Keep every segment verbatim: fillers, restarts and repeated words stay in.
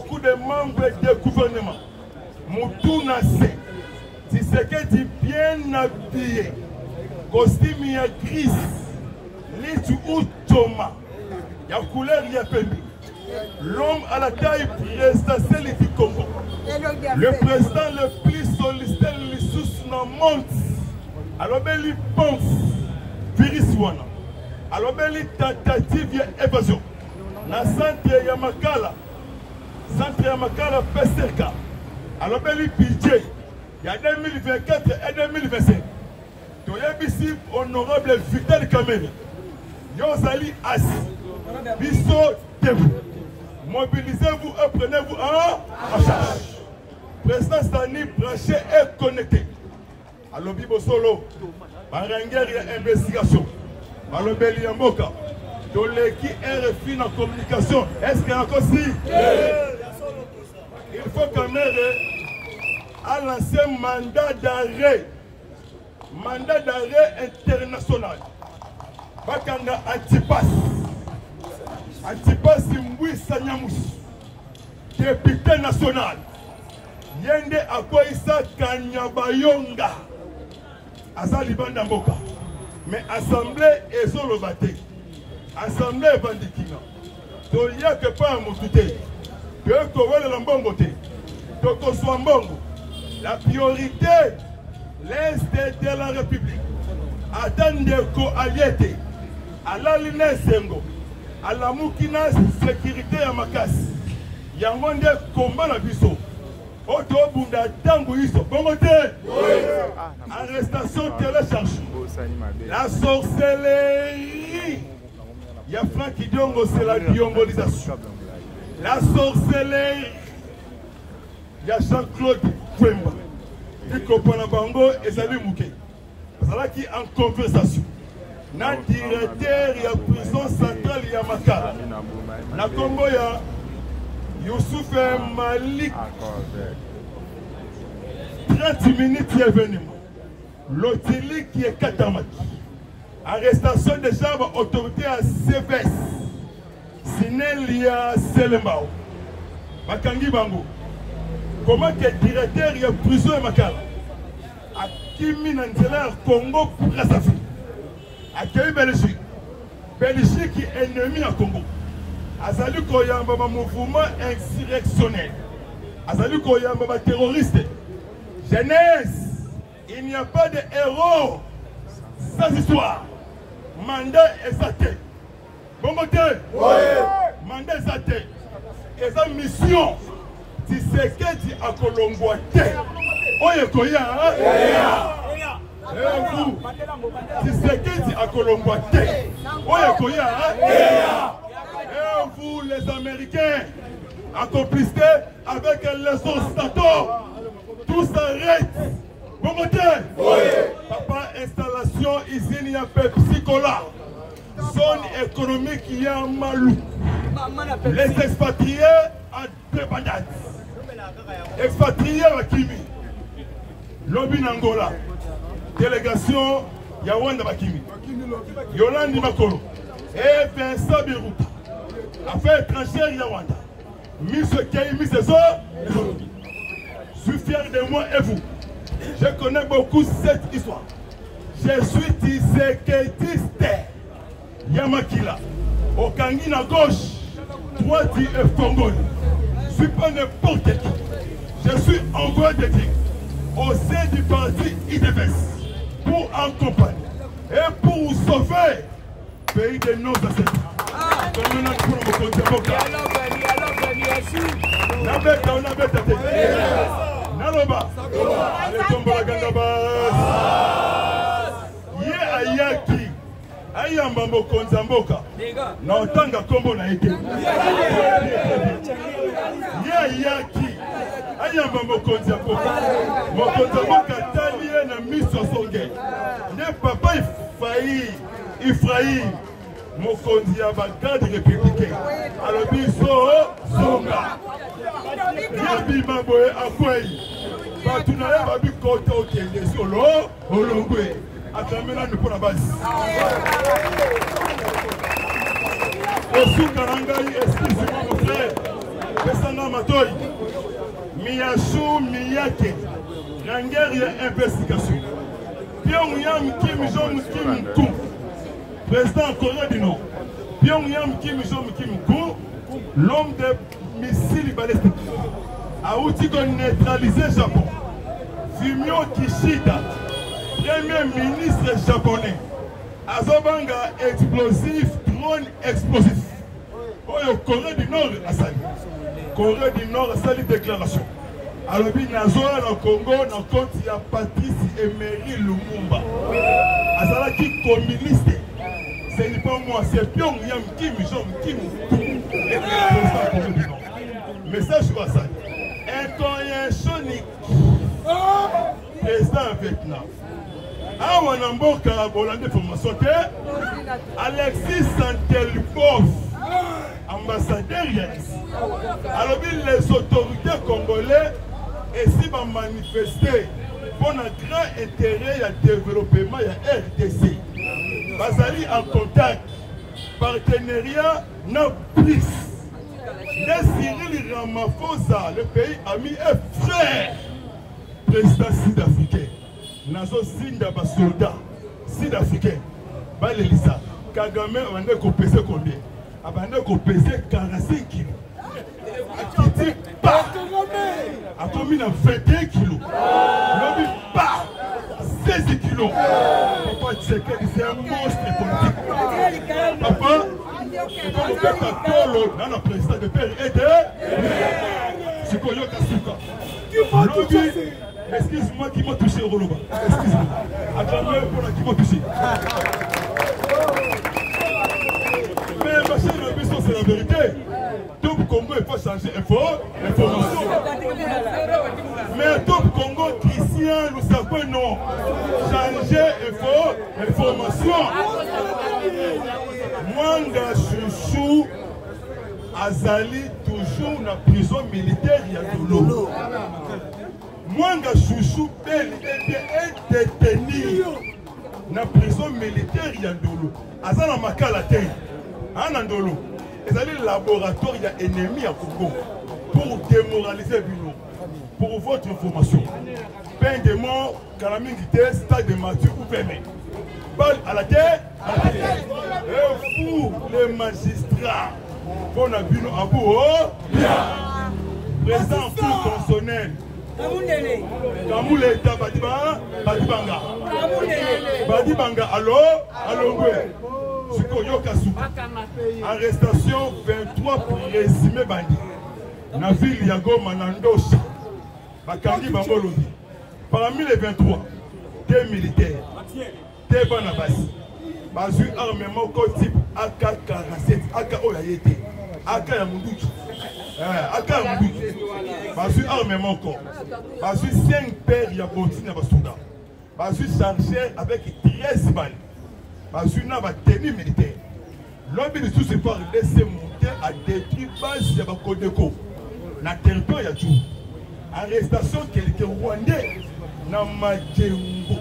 beaucoup de membres du gouvernement. Moutounase, si c'est que tu bien habillé, costume ya gris, les tu ou Thomas, ya couleur ya pembe. L'homme à la taille prestataire du Congo. Le président le plus sollicité le sous dans le monde. Alors ben il pense, virus wana. Alors ben il tentative d'évasion. Na centre ya Makala, centre ya Makala P S R K. Alors ben il budget, il y a deux mille vingt-quatre et deux mille vingt-cinq. Tu es ici honorable Victor Kameni. Yosali As, biso debout. Mobilisez-vous et prenez-vous en charge. Président Stani, branché et connecté. Alors, Bibo Solo, Baranguer et investigation. Alors, Beliamboka, Doleki R F I dans la communication. Est-ce qu'il y a encore si? Il faut qu'on ait à lancer un mandat d'arrêt. Mandat d'arrêt international. Bakanga Antipas. Antipas Mbwisa Nyamus, député national, Yende Akoisa Kanyabayonga, Azali Bandamboka, mais assemblée Ezolobate, assemblée Bandikina, Tolia que pas un moutouté, Pekovole Lambongote, Toko Swambongo, la priorité, l'Est de la République, Adandeko Aliete, Alaline Sengo. À la Mukina, sécurité à Makas. Il y a un combat à Bisso. Auto Bunda Tanguiso. Bon côté. Arrestation télécharge. La sorcellerie. Il y a Franck Idiongo, c'est la diabolisation. La sorcellerie. Il y a Jean-Claude Kwemba. Du Kopana Bango et Salim Mouké. C'est là qui est en conversation. Na directeur ya prison centrale ya Makala. Na Congo ya Youssouf Malik. trente minutes est venu. L'hôtel qui est Katamati. Arrestation de chambre autorité à C V S. Sinélia Selembao. Makangi Bango. Comment que directeur ya prison ya Makala? A Kimi Nanzela Congo pour la Safri. Accueille Belgique. Belgique qui est ennemi à Congo. Azali Koyam, un mouvement insurrectionnel. Azali Koyam, un terroriste. Jeunesse, il n'y a pas de héros sans histoire. Mandat est saté. Bon côté. Mandat est saté. Et sa mission, si c'est que tu as colomboité. Oye Koyam, hein? Et vous, si c'est qui dit à Colomboate, et vous les Américains, accomplissez avec les ostatos, tout s'arrête. Bon côté, papa, installation, usine, à Pepsi Cola, zone économique, il y a Malou. Les expatriés à Dépendance, expatriés à Kimi, Lobby Angola. Délégation ya Wanda Bakimi, Yolande Makolo, et Vincent Birouta. Affaires étrangères ya Wanda. Miss Kei, Miss Ezo, je suis fier de moi et vous. Je connais beaucoup cette histoire. Je suis tiseketiste. Yamakila, Okangi na gauche, droite et Fongoli. Je ne suis pas n'importe qui. Je suis envoyé de Dieu au sein du parti I D F S. Pour accompagner et pour sauver le pays de nos ancêtres. Comme nous pour le Congo. La bête, on a bête à tête. Naloba. Allez, tombe la gandabas. Yé ayaki. Ayambambo konzamboka. Na otanga kombo na ete. Yé ayaki. Ayamba mokonzamboka. Mokonzamboka talié na misosoge. Ne papa ifayi, Ephraim, mokonziaba garde républicain. Alors biso zonga. Yabi maboe akwei. Batuna ya babi kote okende solo olongwe. Atamela nous pour la base. Osu karangai excusez-moi mon frère. Miyashu Miyake, la guerre et investigation. Pyongyang Kim Jong-un Kim, président coréen du Nord. Pyongyang Kim Jong-un Kim, l'homme des missiles balistiques, a outil de neutraliser le Japon. Fumio Kishida, premier ministre japonais, a Zabanga explosif, drone explosif. Au Corée du Nord, à Sali. Corée du Nord, à Sali, déclaration. Alors, Nazoa, au Congo, dans compte, il y a Patrice Emery Lumumba. À Sala qui communiste. Ce n'est pas moi, c'est Pyongyang Kim Jong-un Kim. Message à Sali. Intoyéchonique. Président Vietnam. Ah, on a un bon carabonade pour me sauter. Alexis Santelpov. Ambassadeur Yanis. Alors les autorités congolaises essayent de manifester pour un grand intérêt à développement de la R D C. Basali en contact, partenariat non plus. Les Cyril Ramaphosa, le pays ami et frère, président sud-africain. Nazo Sindaba soldat sud-africain. Balelisa, Kagame, on a compensé combien? Abandonné qu'on pesait quarante-cinq kilos. Qui dit pas à combien vingt et un kilos. L'homme pas seize kilos. Papa Tshisekedi, c'est un monstre politique. Papa, quand on fait un tolo dans la présidence de père et de. C'est quoi Yokasuka? Excuse-moi qui m'a touché au Roloba. Excuse-moi. Attends-moi pour la qui m'a touché. C'est la vérité. Tout le Congo, il faut changer d'information. Mais tout le Congo, Christian, nous savons non. Changer d'information. Mwanga Chouchou, Azali, toujours dans la prison militaire, il y a de l'eau. Mwanga Chouchou, bel et détenu dans la prison militaire, il y a de l'eau. Azala Makala Tei. Anandolo, ils allaient le laboratoire, il y a ennemi à Congo pour démoraliser Bino, pour votre information. Peine de mort, calamité, stade de Mathieu ou Pémé. Balle à la terre, à la terre. Et vous, les magistrats, on a Bino à bout, oh, bien. Présent pour consonnel. Kamoulé, Tabadiba, Badibanga. Badibanga, allô, allô, oui. Arrestation vingt-trois présumés bandits. La ville Yago Manandos, Makangi Bango. Parmi les vingt-trois, des militaires, des banabas, basu armement code type A K quarante-sept, A K O Y A T, A K Yamoudouki, A K Yamoudouki, basu armement corps, basu cinq paires Yabotine à Basouda, basu chargé avec treize balles. Parce que nous avons tenue militaire. L'homme de tout ce par laisser monter à détruire base de Bakodeko. La territoire est tout. Arrestation quelqu'un rwandais dans Madjengo,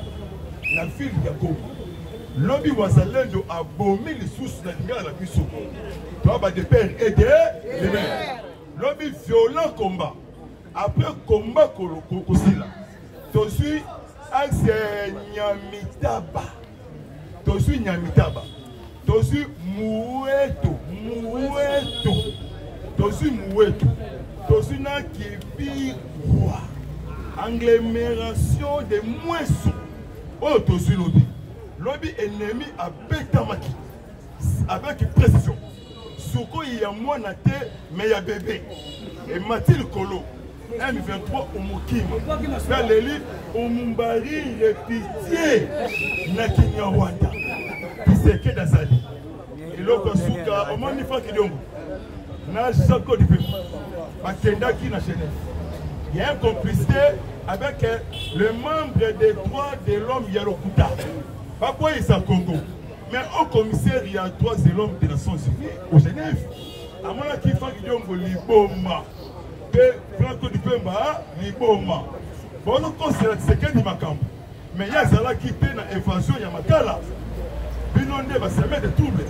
la ville de Goma. L'homme de Wazalendo a bombé les sources de la mission. Toi, de père et de mère. L'homme de violent combat. Après combat, je suis Nyamitaba. Je suis Nyamitaba, je suis Moueto, Moueto, je suis Moueto, je suis Nakibi Roi, agglomération de Mouesso. Oh, je suis lobby. Lobby ennemi à Betamaki, avec précision. Souko y a moi naté, mais il y a bébé. Et Mathilde Kolo, M vingt-trois au Mukima. Dans les livres, au Mumbari, répitié, Nakinya Wanda. Tshisekedi d'Azali. Et l'autre souka, au Mani Franck Idiongo. N'a Jean-Claude Kwemba. Bakanga qui n'a Genève. Il y a une complicité avec le membre des droits de l'homme Yarokuta. Pas quoi il s'en Congo. Mais au commissaire, il y a droits de l'homme des Nations Unies au Genève. À mon avis, Franck Idiongo Liboma. Franck Kwemba, Liboma. Bon, donc, c'est quelqu'un qui m'a campé. Mais il y a Zala qui paie dans l'évasion, il y a Makala. Puis on va se mettre des troubles.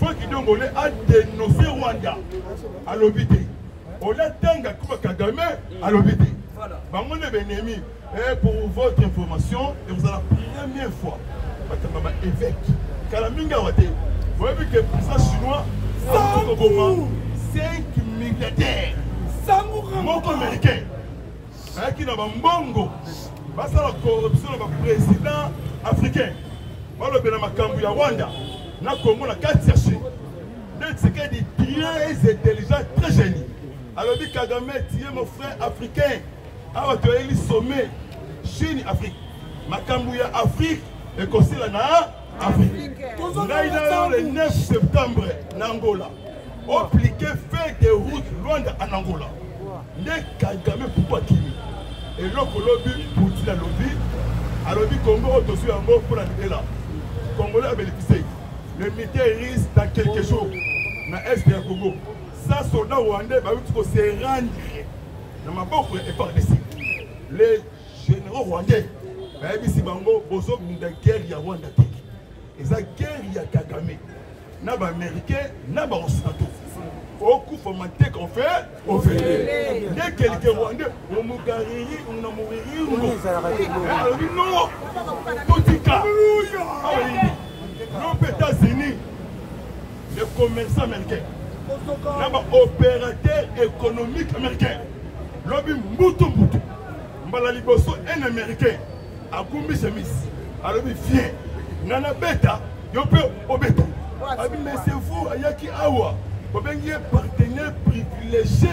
Franck Idiongo a dénoncé Rwanda à l'obité. Kagame. Pour votre information, et vous avez la première fois, évêque. Vous avez vu que le président chinois, cinq milliardaires, américains, qui n'ont pas Mbongo, parce que la corruption du président africain, voilà le Makambu Wanda, n'a pas quatre cherchés. Donc c'est qu'il est très intelligent, très génie. Alors dit Kagame, tu es mon frère africain, alors tu as eu le sommet Chine-Afrique, Makambu Afrique, et Conseil Afrique. Le neuf septembre, Angola, appliqué fait des routes Rwanda en Angola. Ne Kagame pourquoi Kimi. Et l'autre lobby, Poutine a lobby, a lobby Congo au-dessus à mort pour la nuit là. Congolais a bénéficié. Le militaire risque dans quelques jours, dans l'Est de Congo. Ça, soldats rwandais, va se rendre dans ma propre épargne ici. Les généraux rwandais, ils ont besoin de guerre à Rwanda. Ils ont guerre à Kagame. N'a pas américain, n'a pas occidentaux. Au coup, formaté qu'on fait, on fait. Dès que quelqu'un rwandais, on m'a garé, on a mouru, on a dit non. Petit cas. Nos États-Unis, les commerçants américains, les opérateurs économiques américains, l'objet moutou moutou, un américain, à Koumbi Chemis, à l'objet fier, nana bêta, yon peut obéta. Mais c'est vous, Ayaki Awa, vous avez un partenaire privilégié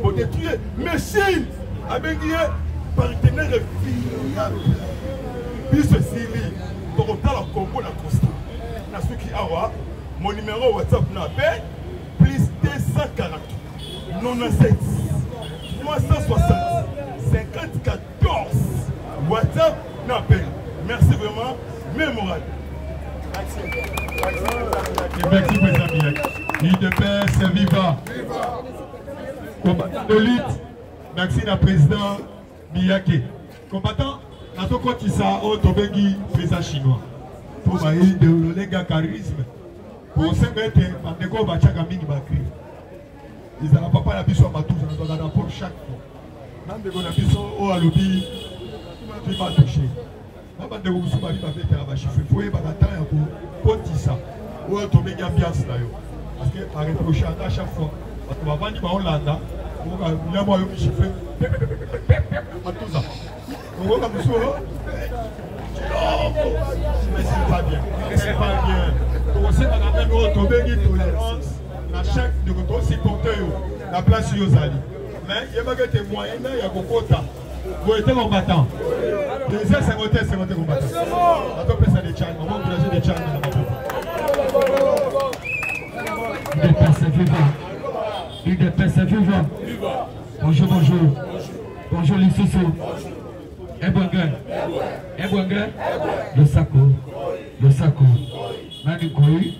pour détruire, mais Chine, vous avez un partenaire fiable, puis ceci, pour autant la Congo la constat. Mon numéro WhatsApp n'a pas plus deux cent quarante, quatre-vingt-dix-sept, trois cent soixante, cinquante-quatre. WhatsApp n'a pas. Merci vraiment, mémorable. Merci président Miyake. I D F S viva. Combattant de lutte, merci la président Miyake. Combattant, la Sokotissa, Otobegi, président chinois. Pour le légacarisme, pour se mettre en déco, ils n'ont pas la bise à Matou, ils ont la rapport chaque fois. Ils ont la bise au Aloubi, ils m'ont touché. Ils m'ont dit que je suis fait la chiffre. Il faut que je m'attende pour tomber dans l'ambiance. Parce que par reproche à chaque fois, parce que ma bande m'a Hollande, il a eu chiffre. Donc, on a besoin. Non, mais c'est pas bien. C'est pas bien. On sait qu'on a même retrouvé une tolérance. La chef de retour, c'est pour la place Yozali. Mais il y a des témoins, il y a beaucoup de temps. Vous êtes combattant. Les uns, c'est votre c'est votre combattant. Après, c'est des tchans. On va encourager des tchans dans la boue. Une personne vivante. Une personne vivante. Bonjour, bonjour. Bonjour, les sociaux. Ebouangan, Ebouangan, le Sako, le Sako, Nanikoi,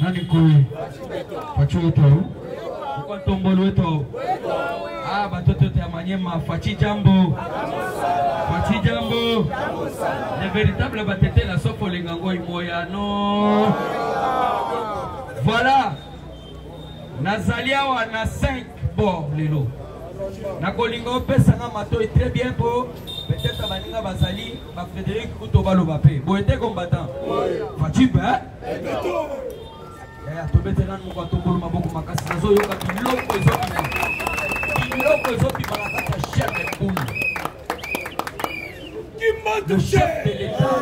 Nanikoi, Fachu Etao, pourquoi Tombolo Etao? Ah, bah, tout est à Maniema, Fachi Jambo, Fachi Jambo, les véritables battetés, la soif au Lingango et Moyano. Voilà, Nazalia ou Ana cinq bords, les lots. Nakolingo Pesana Mato est très bien beau. Peut-être à Maninga Basali, à Frédéric Koutobalo Bapé. Vous êtes combattant. Fatih, hein? Tu peux te rendre mon bateau pour ma boca, ma casse, la zoyo, qui l'ont posé. Qui l'ont posé, qui m'a la casse à chef de poule. Qui m'a de chef de l'État.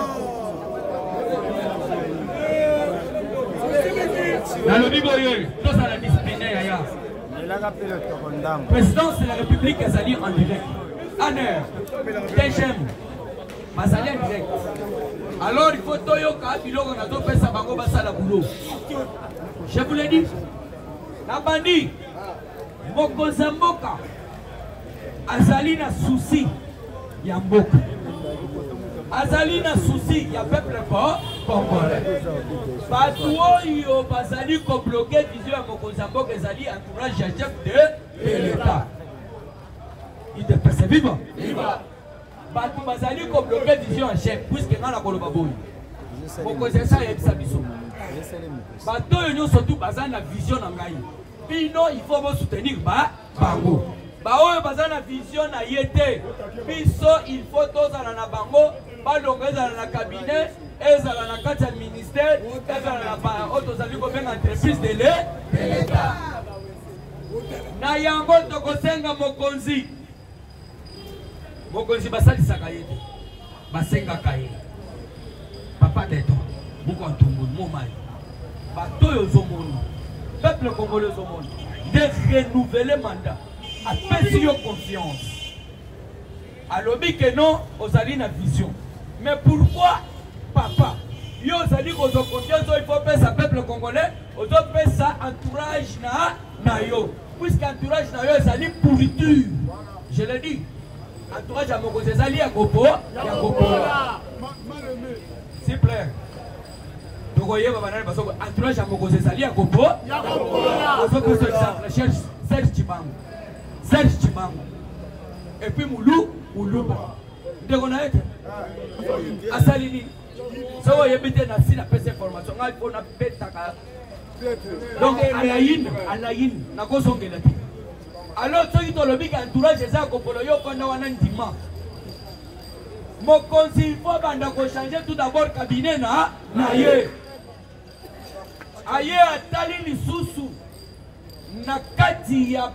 Dans le Biboyeux, tout ça l'a discipliné, Yaya. Présidence de la République est allée en direct. Honneur, T G M, Mazali en direct. Alors il faut Toyoka, Bilo, Ronaldo, Pesabango, Basala Boulot. Je vous l'ai dit, la bandit, Moko Zamboka, Azali n'a souci, il y a Mboka. Azali n'a souci, il y a peuple fort, congolais. Batouoyo, Bazali, bloqué, vision à Moko Zamboka, Azali, entourage à chef de l'État. Il te passe vivant. Batou Bazali comme le vrai vision en chef, puisque dans la Colombabouille. Pourquoi c'est ça, il y a des abysses. Batou, nous sommes tous basés dans la vision en Gaïe. Bino, il faut me soutenir. Bah, Bango. Bah, on a la vision, na yete. Biso, il faut tous aller à Bango. Pas l'onglet dans la cabinet. Et ça la carte du ministère. Et ça la part. Autres amis, combien d'entreprises de l'État. Na yango tokosenga mokonzi. Mokonzi basali sakayete. Basenga kaye. Papa d'État. Beaucoup de monde, peuple congolais au monde, de renouveler mandat, à faire confiance. Alors, que non, on a une vision. Mais pourquoi, papa, il faut faire confiance au peuple congolais, on doit faire ça, entourage na yo. Puisqu'entourage na yo, c'est une pourriture. Je le dis, entourage à mon côté, c'est lié à Gopo, à Gopo. S'il vous plaît. Entourage à Moko, c'est allié à Kopo. Serge Chibango. Serge Chibango. Et puis Moulou, Moulou. Vous avez été à Salini. Si vous avez été dans la presse information, vous avez été à la. Donc, Alain, Alain, n'a pas son gélati. Alors, ceux qui ont le big entourage, c'est à Kopo, ils ont un dimanche. Mon conseil, il faut changer tout d'abord le cabinet. Na, na ye. Aye atali lisusu na kati ya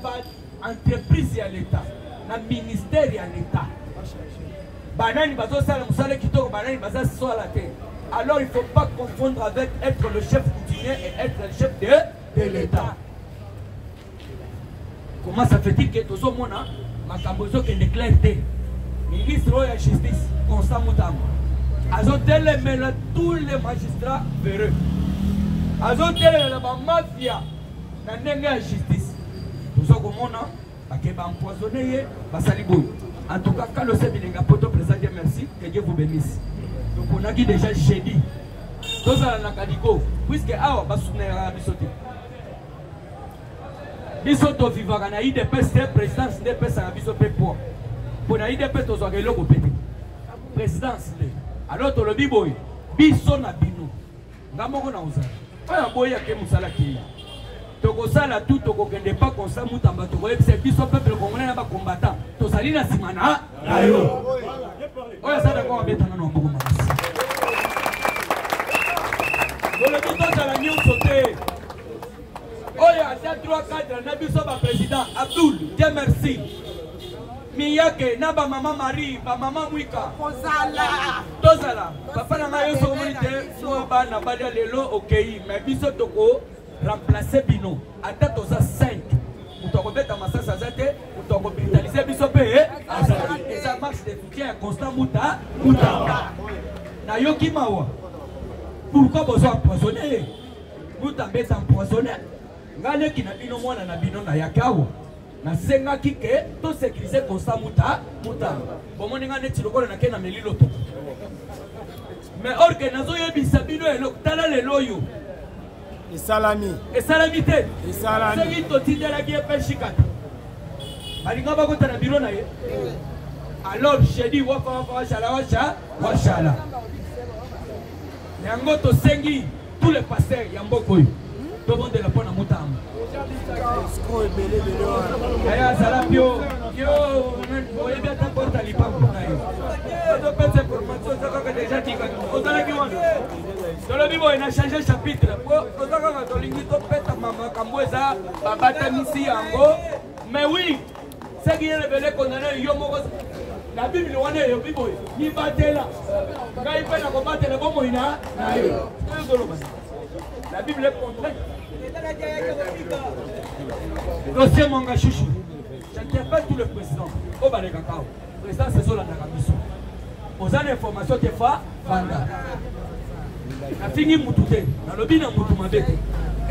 entreprise ya l'État, na ministère ya l'État. Banani bazo sala musale kitoko, banani bazo sala te. Alors il ne faut pas confondre avec être le chef coutumier et être le chef de, de l'État. Comment ça fait-il que tozo mona makambozo ke clarté? Ministre de la Justice, Constant Mutamba. Azotelemela tous les magistrats véreux. Azotelemela la mafia dans la justice. Nous sommes comme on a, qui va empoisonner, va saliboyer. En tout cas, quand le Sébilinga Poto présente, merci, que Dieu vous bénisse. Donc on a dit déjà jeudi. Tous à la Kadiko, puisque Awa va soutenir la Bissoté. Bissoto vivant, on a eu des pestes, président, des pestes à la Bissoté pour. Pour la I D F S, on a eu le présidence. Alors, on a dit, on a dit, on a dit, on a dit, on a dit, on a dit, on a dit, on a dit, on a dit, on a dit, on a dit, on a Miyake, naba maman Marie, ba maman Mwika. Kozala. Tozala. Papa n'a pas eu son monité, soit n'a pas d'aller l'eau au K I, mais biso toko remplacer Bino. Attends, toza cinq. Ou t'en remettre à Massa Sazate, ou t'en remettre à biso payé. Et ça marche de soutien à Constant Mouta, Mutamba. Na yo ki mawa. Pourquoi vous êtes empoisonné? Mutamba est empoisonné. Gale ki na bino mwana na bino na yakawa. Na senga kike to sécuriser Constant Muta Muta bomoni nga neti lokolo na kena melilo to mais organiser yebisa bino elokutala lelo yo esalami esalami te esalami sengi to tindela ki epeshikata balinga bakota na biro na ye alors jeudi waka waka washala washa washala yango to sengi tous les pasteurs ya mboko yo to bondela pona Mutamba. On a changé le chapitre. Mais oui, c'est qui est révélé qu'on a la Bible, on est au Bible. Il va là. Quand il fait la combattre, le bon moyen. La Bible est contraire. L'ancien manga chouchou, j'interpelle tout le président. Au bas des cacao, le président c'est sur la Nagabiso. Aux années d'information, tu es fa, Wanda. La fini Moutouté, la lobby n'a Moutoumabé.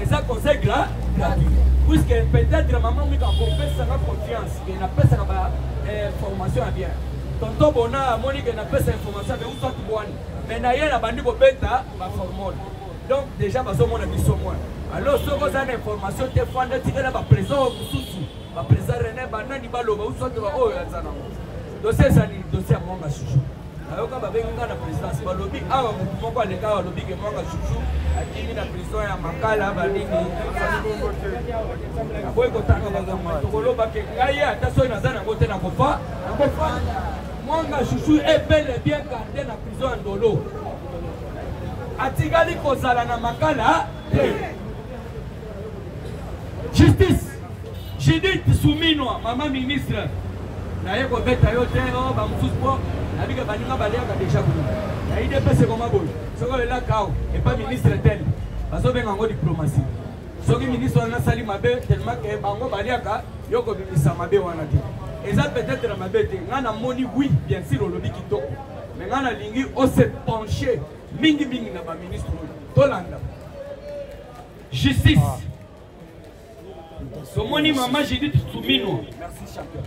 Et ça conseille là, gratuit. Puisque peut-être maman m'a compris sa confiance, et n'a pas sa formation à bien. Tonton Bona, Monique n'a pas sa information, mais où sont tout bon. Mais d'ailleurs, la bandit Bobeta, ma formule. Donc déjà, je suis mon avis sur moi. Alors, si vous avez une information, vous pouvez tirer la présence au Soussou. La présence René, Banani, Baloba, ou soit de la O. Donc, c'est ça, le dossier à mon avis. Justice, Jenny Soumino, maman ministre. L'I D P c'est comme un bol. Ce que le Lakao n'est pas ministre tel. Parce que c'est en diplomatie. Ce que le ministre a sali mabé, tellement que Bango Baliaka, Yoko Bimissa Mabé ou Anati. Et ça peut-être la Mabé, Nana Moni, oui, bien sûr, au lobby qui tombe. Mais Nana Lingi, on s'est penché, Mingi Mingi n'a pas ministre Tolanda. Justice. Dans mon maman, j'ai dit Soumino. Merci, champion.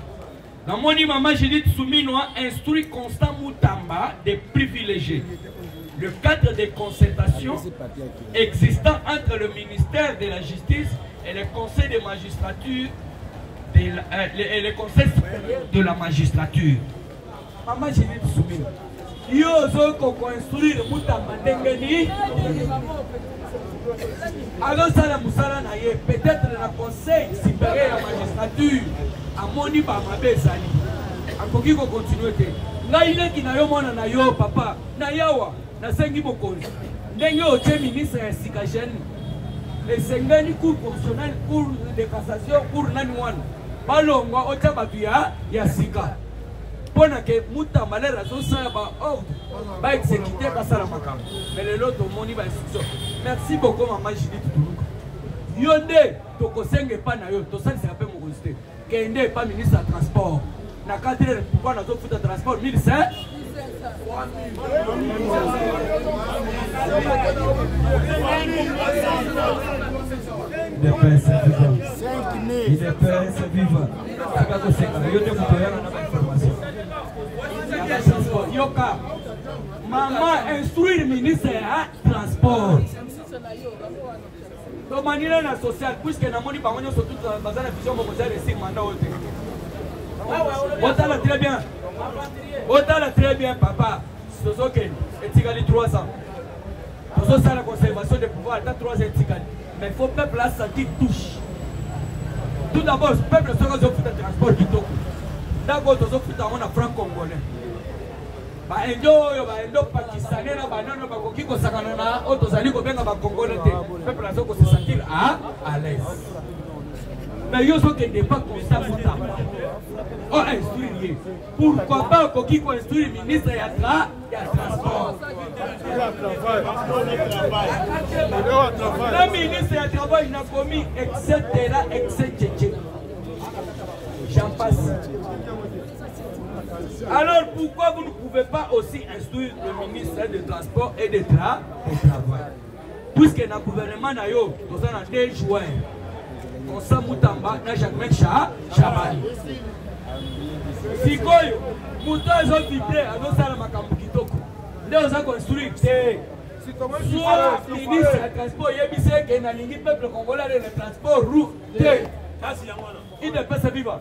Dans mon maman, j'ai dit Soumino instruit Constant Mutamba de privilégier le cadre de concertation existant entre le ministère de la Justice et le Conseil de magistrature de la, euh, et le Conseil supérieur de la magistrature. Maman, j'ai dit Soumino. Yo, zo, qu'on instruit le Mutamba Dengeni. Alors ça la moussala naie peut-être le conseil supérieur à la magistrature à moni ba mabe sali akoki ko continuer te ngaile ki na yo mona na yo papa na yawa na sengi bokonzi ndenge o te ministre ya sika jeune les sengani cour constitutionnelle cour de cassation cour nani wana balongwa o ta batu ya ya sika pona ke muta malera zo sa ba ordre ba exécuter ba sala makambo mais le lot moni ba instruction. Merci beaucoup, maman Judith Toulouka. Yonde, Tokosenge pas na yo, Tosan c'est un peu mon constat. Kende pas ministre de transport. Na cadre de pouvoir na zofout de transport mille cinq cents. I D F S vivant. I D F S vivant. Yo te coupera na information. Yoka. Maman instruit le ministre à transport. De manière sociale, puisque nous avons dit que nous sommes tous dans la fusion mondiale et mandats. On t'a très bien. On t'a très bien, papa. C'est ce que Etigali trois ans. Nous sommes la conservation des pouvoirs, dans trois ans Etigali. Mais il faut que le peuple a senti touche. Tout d'abord, le peuple se rend compte de transport qui tourne. D'abord, nous sommes tous en franc congolais. Pourquoi pas Koki construit le ministre de la Transport? Le ministre de la Travail n'a commis, et cetera, et cetera. J'en passe. Alors pourquoi vous ne pouvez pas aussi instruire le ministère des Transports et des Tra et Travail? Puisque dans le gouvernement, nous avons deux joueurs. Constant Mutamba, Jacques Chabani. Si vous avez vibré, vous avez vous avez instruit. Soit le ministre des Transports, il y a des peuples congolais, les transports roux. Il ne passe vivant.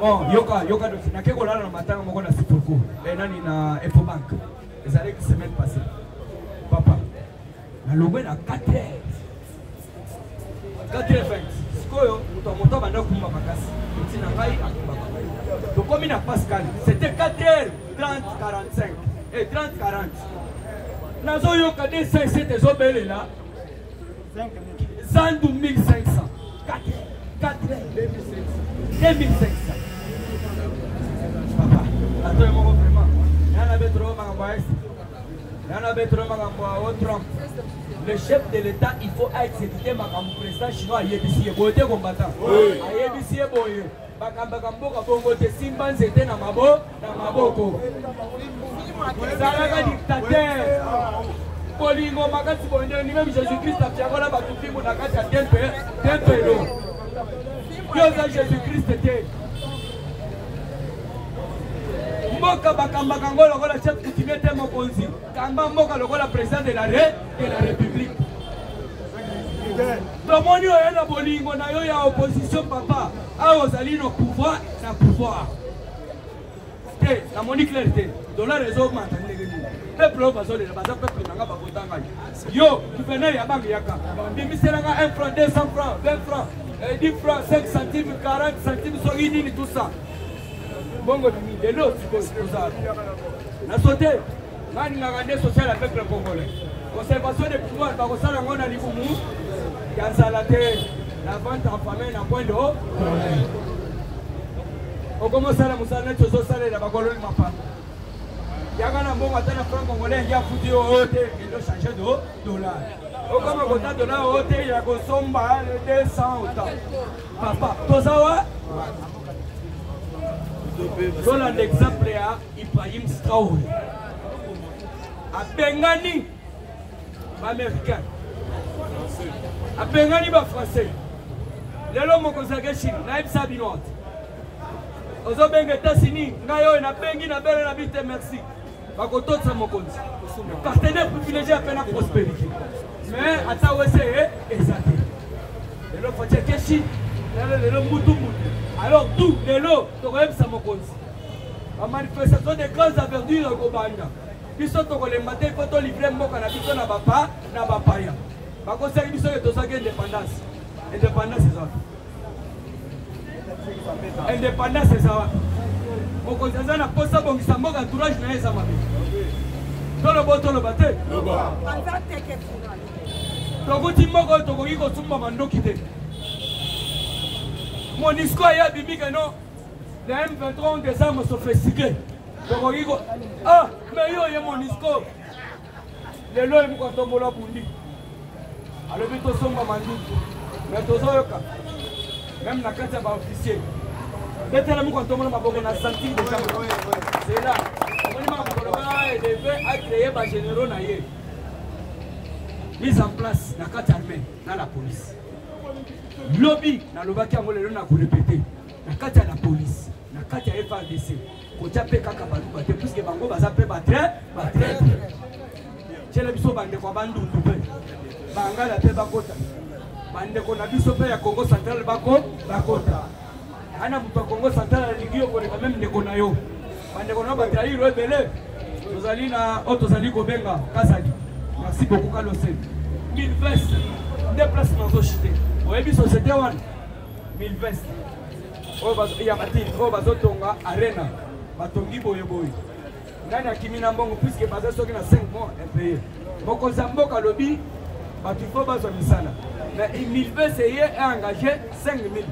Bon, yoka, yoka, nakeko la na matanga moko na sitoko. Et nani na Ecobank. Les années qui semaine passée. Papa, na lobé na quatre heures. quatre heures vingt. Skoyo, muto muto banda kumba makasi. Ntina ngai akumba makasi. Donc comme na Pascal, c'était quatre heures trente quarante-cinq. Et trente quarante. Nazo yoka deux cent sept ezo belle là. cinq mille cinq cents. quatre heures. deux mille cinq cents. Papa, attends-moi vraiment. Il y en avait trop, Mangambois. Il y en avait trop, Mangambois. Le chef de l'État, il faut exécuter Mangambois. Le président chinois, il y a des sièges. Il y a des combattants. Il y a des sièges. Jésus-Christ était Moka Bakambakango, le chef du Tibet est Mokonzi. Kamba Moka, le président de la République. un franc, deux cents francs, vingt francs, dix francs, cinq centimes, quarante centimes, tout ça. Bongo de l'autre, la sauté, la sociale avec le Congolais. Conservation des pouvoirs, par contre, on a dit la vente en famille, la pointe de haut. On commence à la moussalette, on se salait la bagole, ma femme. Il y a un bon matin, la France congolaise, il y a foutu au haut et le changer de haut, dollar. Au comme un dollar au haut, il y a Gosomba, deux cents autant. Papa, tout ça va? Dans l'exemple, Ibrahim Straoui. À Bengani, américain. À Bengani, français. Les gens m'ont consacré Chine, naïf Sabinote. Aux hommes États-Unis, Nayo, Napengi, Nabel, Nabite, merci. Bakoto, ça m'a connu. Partenaire privilégié à peine la prospérité. Mais à Taouese, et ça. Les gens font checker Chine, les gens moutou moutou. Alors tout, les lots, tout le monde s'en compte. La manifestation des grandes averdures au Banda. Ils sont tous les matins, quand on livre mon cannabis, on n'a pas, n'a pas pas. Par contre, c'est une indépendance. Indépendance, c'est ça. Indépendance, c'est ça. Au conseil, on a posé bon, ça manque entourage, mais ça m'a dit. Dans le bon temps, le bâton. Donc, vous dites, moi, quand on dit qu'on se m'a quitté. Mon discours a dit que non, les M vingt-trois décembre sont fatigués. Donc, il dit ah, mais il y a mon discours. Les lois sont en train de me dire. Alors, ils sont en train de me dire. Même la carte est officielle. Dès que nous sommes en train de me sentir déjà. C'est là. On devait créer par généraux. Mise en place la carte armée dans la police. Lobby, dans le bac à mon élan, vous répétez. La carte à la police, la carte à R D C. Quand tu as payé Kakabalou, tu as plus que Bango, tu as payé Batrain, Batrain. Tu as le biso Bande Kobandou, tu peux. Banga, tu as payé Bakota. Bande Konabiso, tu as Congo central, Bako, Bakota. Ana, tu as Congo central, tu as même Nekonayo. Bande Konabat, tu as eu le bel. Nous allons à Otozali Kobenga, Kazali. Merci beaucoup, Kalosé. Mille vestes, déplacement aux cités. Oui, société one, mille vestes. Il y a Matin, Obazotonga, Arena, Matongi Boyeboy. Nana Kimina Mongo, puisque Bazaso a cinq mois et payé. Moko Zamboka Lobby, Batufo Bazomisana. Mais mille vestes est engagé cinq mille,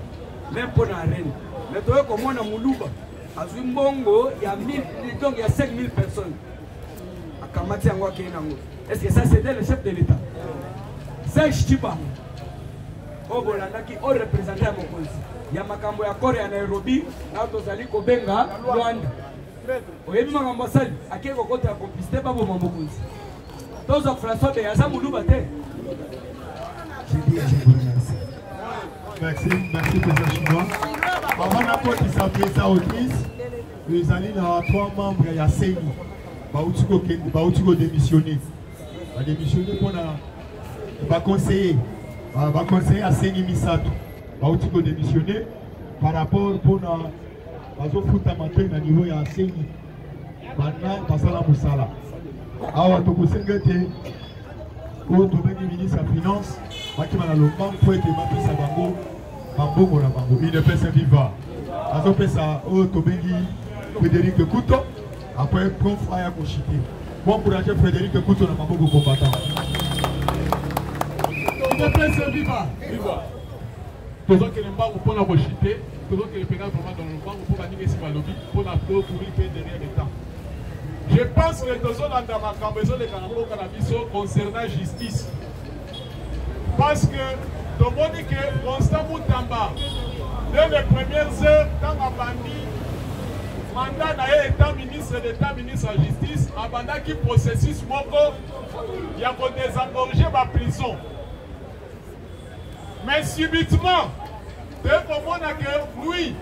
même pour l'arène. Mais toi, comme on a Moulouba, à Zumbongo, il y a cinq mille personnes. À Katamati, Angoua Kenango. Est-ce que ça, c'était le chef de l'État? C'est Chiba. Oh, voilà, qui est représenté à mon conseil. Il y a Makambo à Corée à Nairobi, à Tozali Kobenga, Luanda. Vous avez vu mon ambassade, à quel côté a complicité pas pour mon conseil. Tous les Français, il y a ça, vous l'avez dit. Je dis, je vous remercie. Merci, merci, président Chinois. Maman n'a pas qui s'appelait sa autrice. Nous allons à trois membres, il y a cinq. Baoutiko démissionné. Il a démissionné pour la conseiller. On va conseiller à Séni Misato, on va démissionner par rapport pour la foot amateur au niveau de la Séni. Maintenant, on va faire la moussala. On va conseiller au ministre de la Finance, on va faire la lomba, on va faire la bango, il ne fait sa viva. On va faire ça au Frédéric Couto, après prof Aya Koshite. Bon courage Frédéric Couto dans le bango combattant. Viva! Viva! Viva! Nous avons pour la rejeter, nous avons le pénal dans le banc pour la négocier ma lobby, pour la pour courir derrière l'État. Je pense que nous avons dans la maison des canaux cannabis concernant la justice. Parce que nous avons dit que Constant Mutamba, dès les premières heures, quand Abandi, mandat étant ministre d'État, ministre de la Justice, Abanda qui processus Moko, il y a désengorgé ma prison. Mais subitement, de comprendre que oui,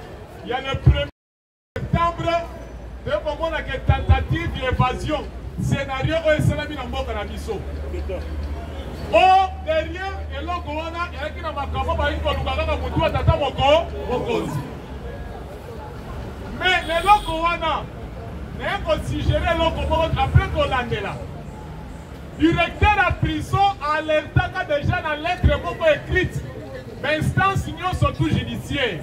il y a le premier septembre, de comprendre que tentative d'évasion, scénario et scénario dans le monde cannabis. Oh, derrière, et là, il y a un macabre, il y a un macabre, mais les locowana, les après qu'on l'a dit là. Directeur à prison alerta déjà dans la lettre beaucoup écrite, mais instance union surtout judiciaire.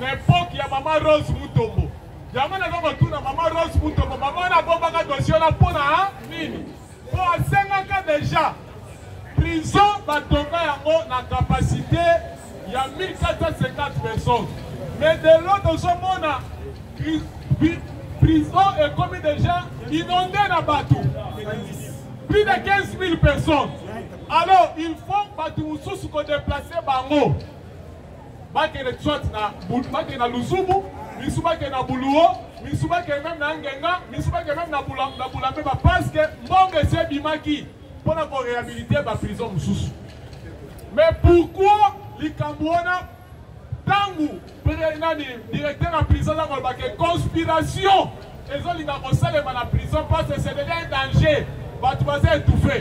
N'importe qui a maman Rose Moutombo. Jamais n'a pas tout maman Rose Moutombo. Maman n'a pas de dossier là pour la mine. Pour cinq ans déjà, prison va tomber en haut la capacité, il y a mille quatre cent cinquante personnes. Mais de l'autre, on a prison et commis des gens inondés dans Batou. Plus de quinze mille personnes. Alors, il faut Batou sous qu'on déplacer Bango. Baké le Tchouat, Baké na Louzoubou, Misoubaké na Boulouo, Misoubaké même na Ngenga, Misoubaké même na Boulamé, parce que mon monsieur Bimaki, pour la réhabiliter la prison Moussous. Mais pourquoi les Cambouana Tangu, directeur de la prison, la conspiration, ils ont dit que la prison parce que c'est déjà un danger, va tout passer étouffé.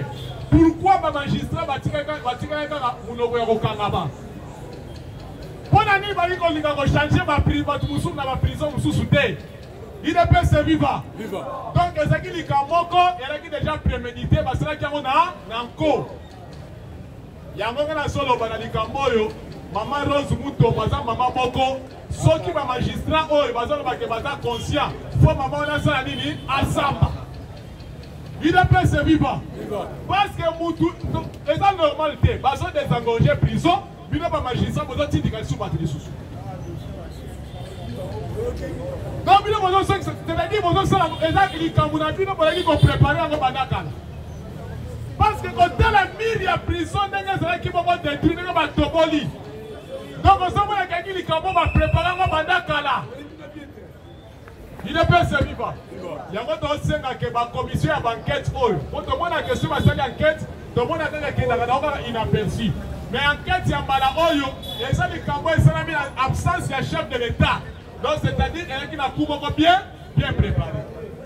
Pourquoi ma magistrat va tirer au Kangaba? Pour l'année, il va changer ma prison, ma prison sous-soutée. Il ne peut se vivre. Donc, il y a qui sont déjà prémédité, parce que là, on a encore. Il y a encore un solo, il Maman Rose Mouto, Maman Boko, ceux qui sont magistrats, ils sont conscients. Il faut maman la nini, ensemble. Il ne peut se vivre. Parce que Moutou, c'est la normalité. Ils sont désengorgés prison, ils ne sont pas magistrats, ils sont titrés sous battre les sous. Non, ils ne sont pas c'est-à-dire qu'ils ne sont pas préparés à l'obanakan. Parce que quand la mire, il y a prison, ils ne sont pas détruits, ils ne sont pas toboli. Donc, on s'envoie quelqu'un qui va préparer un mandat là. Il ne peut se vivre. Il y a une commission d'enquête. Quand on a une question, on a une enquête. Tout le monde a une question, on a une aperçu. Mais l'enquête, il y a un malaoyo. Et ça, les Cambouais, c'est l'absence du chef de l'État. Donc, c'est-à-dire qu'il y a un coup bien, bien préparé.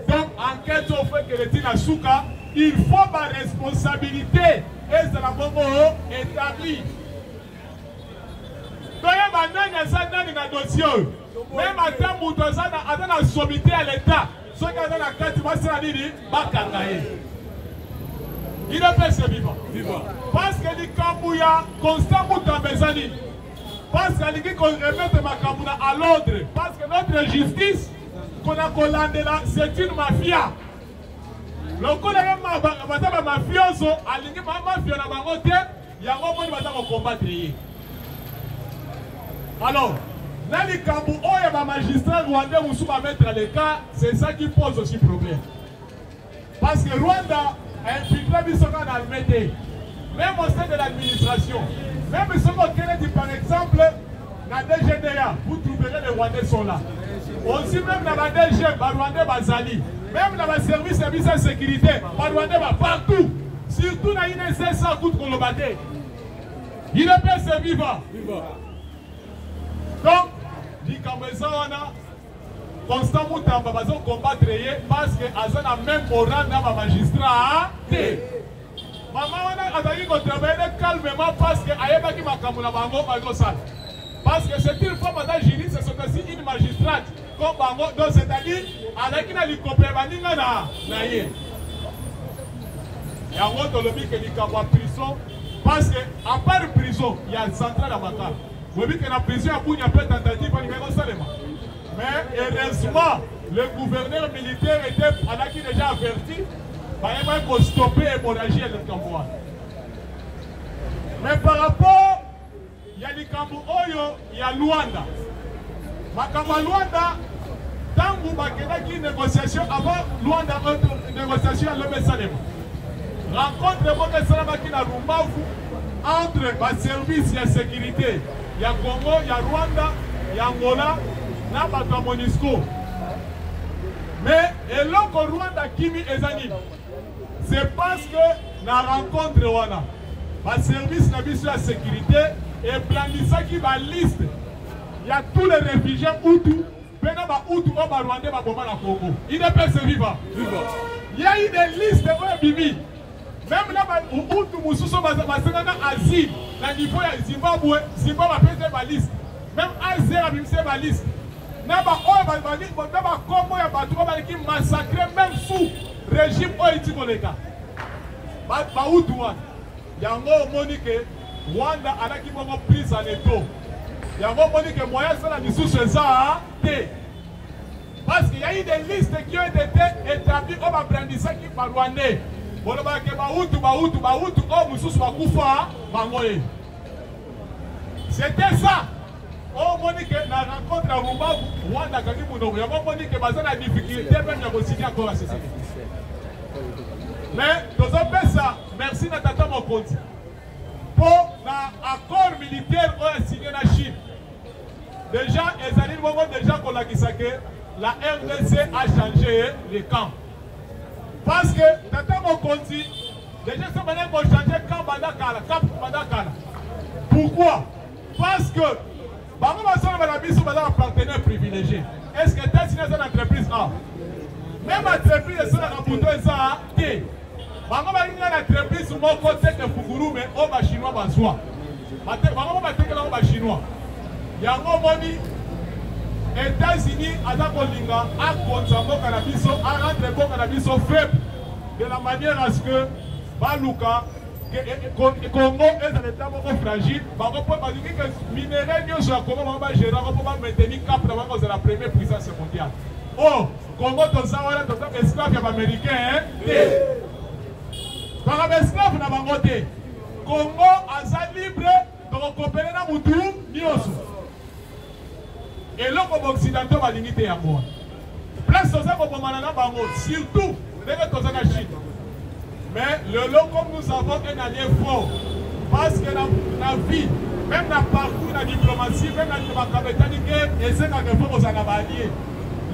Donc, enquête au fait que l'État a souka. Il faut ma responsabilité. Et c'est la bonne établie. Donc, il y a un même à temps où tu as une sommité à l'État, ceux qui ont la carte, ils vont se faire. Il ne peut se vivre. Parce que les Cambouya, Constant Mutamba, parce que les gens remettent ma Cambouna à l'ordre, parce que notre justice, qu'on a commandé là, c'est une mafia. Le collègue mafia, mafioso, à l'ingé mafia, la marotte, il y a un moment où on combattre. Alors, là, les Cambou, oh, il y a un magistrat rwandais qui va mettre à l'écart, c'est ça qui pose aussi problème. Parce que Rwanda a infiltré son camp d'armée, même au sein de l'administration. Même si on connaît, par exemple, la D G D A, vous trouverez les Rwandais sont là. Aussi, même dans la D G, les Rwandais sont Zali. Même dans le service, service de sécurité, les Rwandais sont partout. Surtout dans l'I N S S, ça coûte qu'on le batte. Il ne peut se vivre. Donc, les Cambouana, Constant Mutamba, ils ont combattre parce qu'ils ont le même moral dans le magistrat. Maman, on a travaillé calmement parce que Ayebaki Makamula Bango, Bango Sal. Parce que c'est une femme à juriste, c'est aussi une magistrate. Comme Bango, donc c'est-à-dire, Ayebaki n'a pas compris Bango. Il y a un autre lobby qui est en prison parce qu'à part prison, il y a une centrale à Bakar. Vous voyez que la prison a peut tentative pour mais heureusement, le gouverneur militaire était à qui déjà averti, il faut stopper l'hémorragie à l'État-Bois. Mais par rapport, il y a l'Ikambu Oyo, il y a Luanda. Mais Luanda, tant que vous avez une négociation, avant Luanda, une négociation à l'État-Bois. Rencontre de la Rumbavu entre les services de sécurité. Il y a Congo, il y a Rwanda, il y a Angola, il y a Bato Monisco. Mais et là que Rwanda Kimi et Zani, c'est parce que la rencontre Rwanda, le service de la sécurité et Blandissa qui va liste. Il y a tous les réfugiés Hutu, maintenant Hutu au Rwanda, au Congo. Ils ne peuvent se vivre. Il y a eu des listes de Bibi. Même là, où tout asile, la niveau de Zimbabwe, Zimbabwe a fait des liste. Même Asie a fait des listes. Nous avons massacré même sous le régime politique. Il y a un monique que Wanda a été prise en étau. Il y a un monique que moyen de la mission chez ça. Parce qu'il y a eu des listes qui ont été établies comme apprentissant qui va Rwandais. Bon, bah, que Baoutou, Baoutou, Baoutou, oh, Moussous, Bakoufa, Bangoé. C'était ça. Oh, Monique, la rencontre à Rumba, Wanda, Kakimouno. Il y a Monique, il y a des difficultés, même il y a aussi bien encore à ceci. Mais, nous avons fait ça. Merci, Natata Mokonti. Pour l'accord militaire qu'on a signé la Chine. Déjà, ils allaient le moment déjà qu'on l'a dit ça que la R D C a changé les camps. Parce que, dans mon continu, les gens sont venus pour changer camp Badakala, camp Badakala. Pourquoi? Parce que, par exemple, un partenaire privilégié. Est-ce que tu as signé une entreprise A? Même l'entreprise, c'est la rapporteuse A, T. Par exemple, il y a une entreprise où mon côté que Fuguru, mais on va chinois, on va soi. Par exemple, on va chinois. Il y a un moment les États-Unis à Dakolinga à Konsambo Canabiso à rendre bon Canabiso faible de la manière à ce que Balouka et Congo est un état fragile. Par rapport à que minéraire mieux sur comment on va gérer pour maintenir cap d'avant de la première puissance mondiale. Oh, Congo dans ça voilà dans un esclave américain. Par un esclave n'a pas voté. Congo à sa libre donc coopérer dans Moutou Niosu. Et l'homme occidental va limiter à moi. Place aux Bango, surtout les Chine. Mais le long comme nous avons un allié fort. Parce que la vie, même la parcours, la diplomatie, même la diplomatie, et c'est quand nous avons un allié.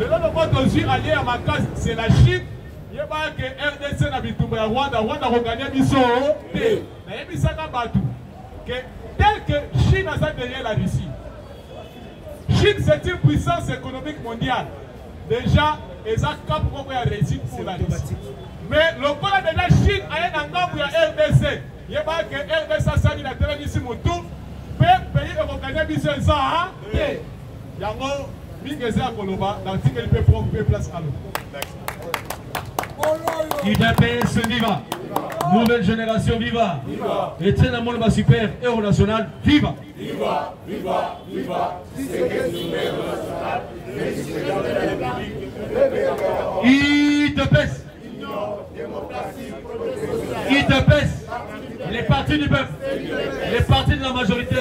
Le long de nos alliés à ma casse, c'est la Chine. Il y a que R D C n'a pas Rwanda, Rwanda a regagné Bissau. Il y a que tel que Chine a derrière la Russie. Chine, c'est une puissance économique mondiale. Déjà, ils ont cap pour réussir pour la Russie. Mais le problème de la Chine a un engagement pour la R D C. Il y a pas que R D C a servi la terre ici, mon tout. Pays européen, c'est ça. Il y a un mille à Koloba, dans le titre qu'il peut prendre place à l'autre. I D F S viva. Nouvelle génération viva. Étienne à mon super héros national viva. Viva, viva, viva, I D F S, I D F S, les partis du peuple, les partis de la majorité,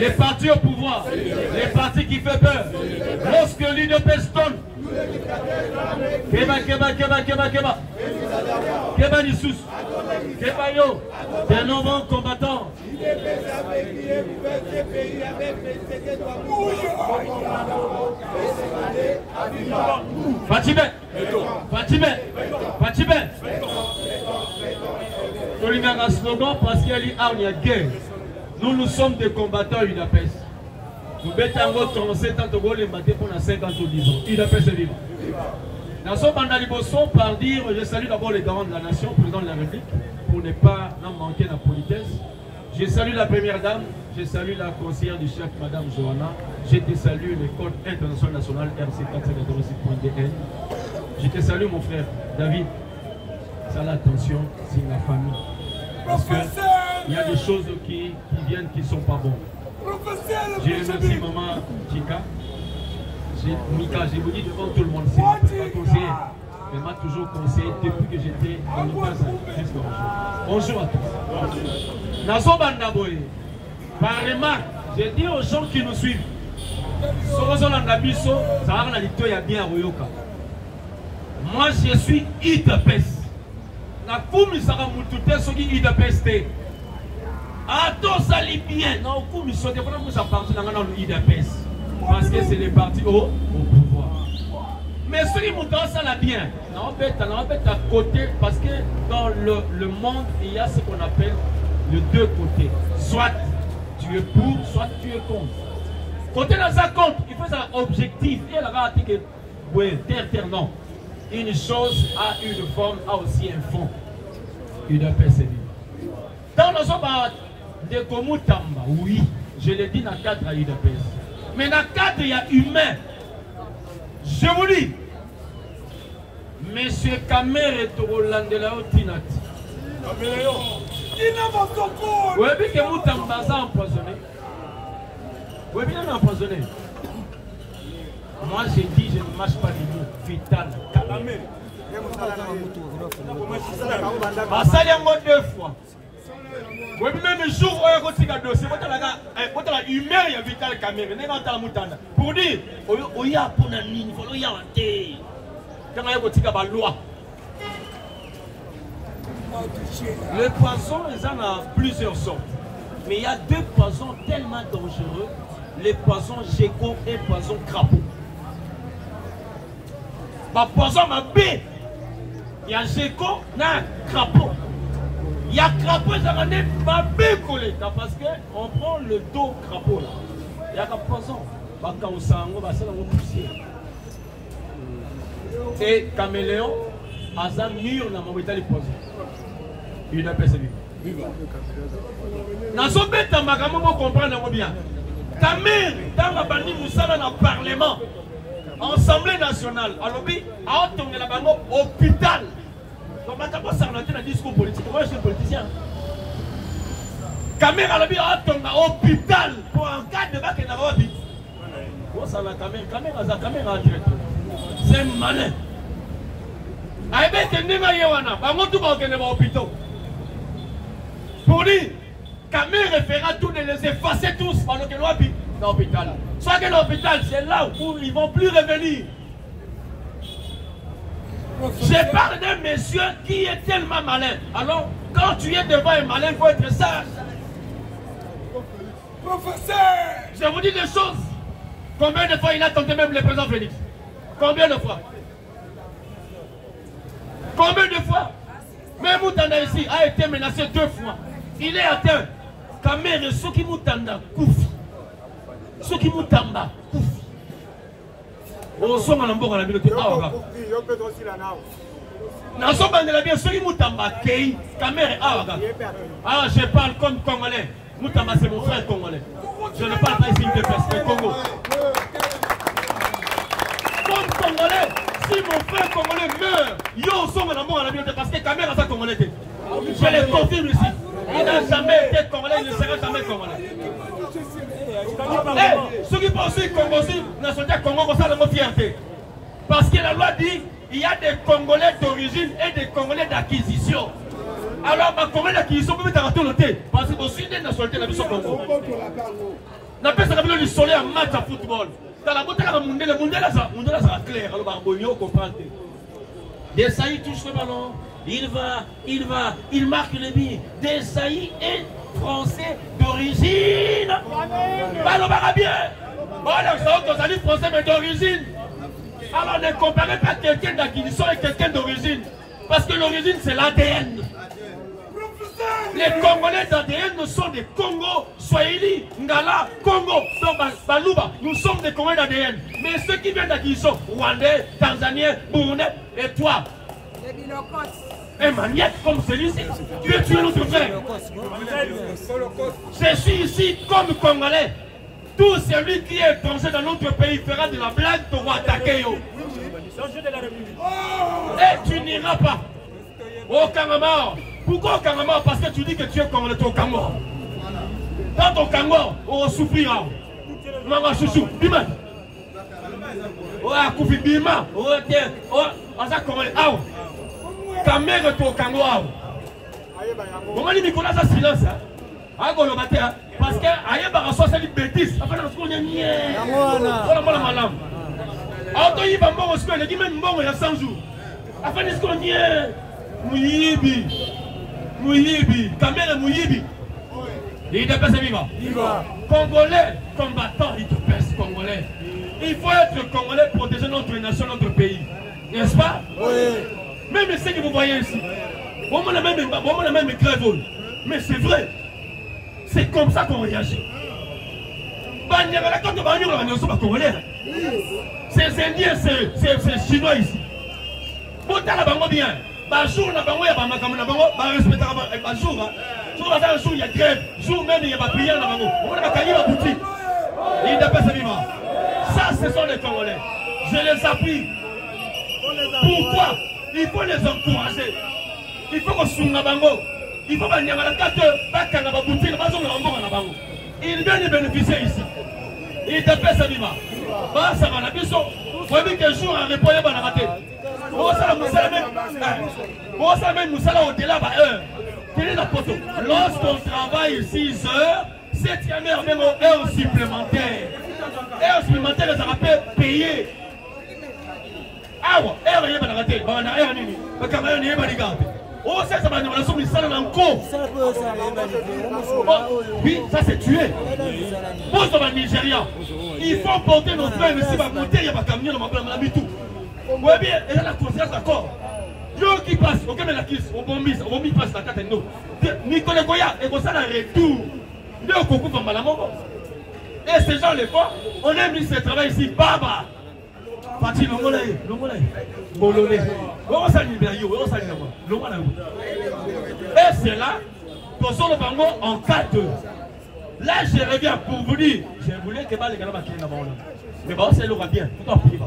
les partis au pouvoir, les partis qui font peur. Lorsque l'I D F S tombe, Keba, Keba, Keba, Keba, Keba, Keba Nissous, Keba Yo, d'un nouveau combattant. Fatibé, Fatibé, Fatibé. Nous lui donnons un slogan parce qu'il y a une guerre. Nous, nous sommes des combattants U D P S. Nous mettons en trente-sept ans de les mater pour la cinquante ou dix ans. U D P S est vivant. Dans son mandat libosson, par dire, je salue d'abord les garants de la nation, président de la République, pour ne pas en manquer la politesse. Je salue la première dame, je salue la conseillère du chef, madame Johanna. Je te salue le code international national R C quatre cent quatre-vingt-six point D N. Je te salue mon frère David. Ça l'attention, c'est la famille. Parce qu'il y a des choses qui, qui viennent qui ne sont pas bonnes. Je remercie maman Chika. Mika, je vous dis devant tout le monde, c'est pas conseillé. Elle m'a toujours conseillé depuis que j'étais dans le passé. Bonjour à tous. Nazo Bandaboy, par remarque, j'ai dit aux gens qui nous suivent, Sorozo Landabiso, ça a la victoire bien à Royoka. Moi, je suis I D P S. La foule sera moutouté, ce qui est de peste. A tous les Libyens, non, comme ils sont des gens qui sont partis dans le I D P S. Parce que c'est les partis au pouvoir. Mais ceux qui moutent, ça l'a bien. Non, en fait, à côté, parce que dans le, le monde, il y a ce qu'on appelle les deux côtés. Soit tu es pour, soit tu es contre. Côté dans sa compte, il faut un objectif. Et la rate que, oui, terre, terre, non. Une chose a une forme, a aussi un fond. U D P S. Dans le sommet de Komutamba, oui, je l'ai dit dans le cadre de U D P S. Mais dans le cadre, il y a humain. Je vous dis, monsieur Kamere et Torolandela Otinati. Il n'a pas encore. Oui, mais que Mutamba a empoisonné. Oui, bien il a empoisonné. Moi, j'ai dit, je ne marche pas du tout. Vital, Kagame. Ça y est, moi deux fois. Oui, même le jour où il y a un dossier, il y a Vital Kamere. Pour dire, il y a pour la ligne, il y a un thé. Quand il y a une loi. Le poison, ils en ont plusieurs sortes. Mais il y a deux poisons tellement dangereux. Les poisons gecko et les poisons crapaud. Ma poison ma bête. Il y a gecko, il y a crapaud. Il y a crapaud, ça m'a dit ma bête collée. Parce qu'on prend le dos crapaud là. Il y a un poison. Bah, quand on s'en va, ça va vous pousser. Et caméléon, à sa mur, dans mon état de poison. Il n'a pas servi. Dans son bête, on va comprendre bien. Ta mère, dans la bandit Moussala, dans le Parlement, Assemblée nationale, à l'objet, à la banque, hôpital. Donc, maintenant, ça a été un discours politique. Moi, je suis politicien. Caméra à l'objet, à l'hôpital, pour un cadre de bac et d'arrobie. Bon, ça la caméra, caméra, ça caméra à direct. C'est malin. Aïe, ben, t'es né, maïwana, bango, tout va au Kenya, hôpital. Pour dire. Caméra fera tout de les effacer tous pendant que l'hôpital dans l'hôpital. Soit que l'hôpital, c'est là où ils ne vont plus revenir. Je parle d'un monsieur qui est tellement malin. Alors, quand tu es devant un malin, il faut être sage. Professeur, je vous dis des choses. Combien de fois il a tenté même le président Félix? Combien de fois? Combien de fois? Même Moutanda ici a été menacé deux fois. Il est atteint. Kamere, ceux qui moutanda, koufi. Ceux qui moutamba, koufi. On s'en va dans le bord de la ville. Dans son bande de la ville, ceux qui moutamba, kei, Kamere, awaga. Ah, je parle comme Congolais. Moutamba, c'est mon frère Congolais. Je ne parle pas ici de peste, mais Congo. Comme Congolais, si mon frère Congolais meurt, yo, s'en va dans le bord de la ville parce que Kamere, c'est Congolais. Je les confirme ici. Il n'a jamais été congolais, il ne sera jamais congolais. Et ceux qui pensent que Congo, ne sont pas congolais, ça leur fierté. Parce que la loi dit il y a des Congolais d'origine et des Congolais d'acquisition. Alors, les Congolais d'acquisition peuvent être en tout le temps. Parce que vous suivez des nationalités de la mission Congo. N'a pas ça le soleil en match à football. Dans la bouteille, le monde est clair. Alors, il faut comprendre. Des saillies touchent le ballon. Il va, il va, il marque le but. Desailly est français d'origine. Balobara bien. Bon, donc ça dit français mais d'origine. Alors ne comparez pas quelqu'un d'acquisition et quelqu'un d'origine. Parce que l'origine c'est l'A D N. Les Congolais d'A D N sont des Congo, Swahili, Ngala, Congo, Baluba. Nous sommes des Congolais d'A D N. Mais ceux qui viennent d'acquisition, Rwandais, Tanzaniens, Burundais, et toi. Un maniaque comme celui-ci, tu es tué notre frère. Je suis ici comme Congolais. Tout celui qui est étranger dans notre pays fera de la blague pour attaquer. Et tu n'iras pas. Au Kangamor. Pourquoi au Kangamor? Parce que tu dis que tu es Congolais, au Kangamor. Dans ton Kangamor, on souffrira. Maman chouchou, bima. Oh, à Koufi bima. Oh, tiens. Oh, on s'est Congolais. Ta mère est au Kango. Comment dit Nicolas a silence? Parce que Ayeba reçoit cette bêtise. Après, on est niais. Voilà, madame. Autant il va mourir au square, il dit même mort il y a cent jours. Après, on est niais. Mouyibi. Mouyibi. Ta mère est Mouyibi. Il te pèse vivant. Congolais, combattant, il te pèse Congolais. Il faut être Congolais pour protéger notre nation, notre pays. N'est-ce pas? Oui. Même ceux que vous voyez ici, on a même grève. Mais c'est vrai, c'est comme ça qu'on réagit. Ces Indiens, ces Chinois ici. Bon, t'as la banque bien. Bajour na bango ya ba makambo na bango ba respectera ba jour jour ba jour ya grève jour même il y a pas prière na bango on va cailler la boutique il dépasse vivant ça ce sont les Congolais je les appuie pourquoi il faut les encourager il faut qu'on sunga bango il faut banyanga la carte bakanga ba boutique ba zo na mbonga na bango ils viennent bénéficier ici il dépasse vivant ba ça va na biso premier jour en répondre ba na raté. Bon ça même nous allons au-delà par heure. Quelle est la photo? Lorsqu'on travaille six heures, septième heure même heure supplémentaire. Heure supplémentaire, ça rappelle payer. Ah ouais, heure n'est pas ratée. On a heure nini. Parce qu'on a pas regardé. Oh ça ça va nous lancer nous allons en cours. Oui, ça c'est tué. Pour ce Nigérian, il faut porter nos frères ici va goûter, il y a pas camion dans ma plan, on a tout. Oui bien, et la conscience d'accord. Yo qui passe, ok mais la kiss, on bombe, on bombe passe la carte et nous. Nicolas Koya, et comme ça la retour. Il est au concours de Malamoko. Et ces gens les font, on aime lui ce travail ici, Baba. Parti l'ongolais, l'ongolais. Bololé. On s'en libère, on s'en libère. L'ongolais. Et c'est là, qu'on sort le bango en quatre. Là je reviens pour vous dire, je voulais que les gars là-bas qui est là-bas. Mais bon, c'est le roi bien, tout en privé.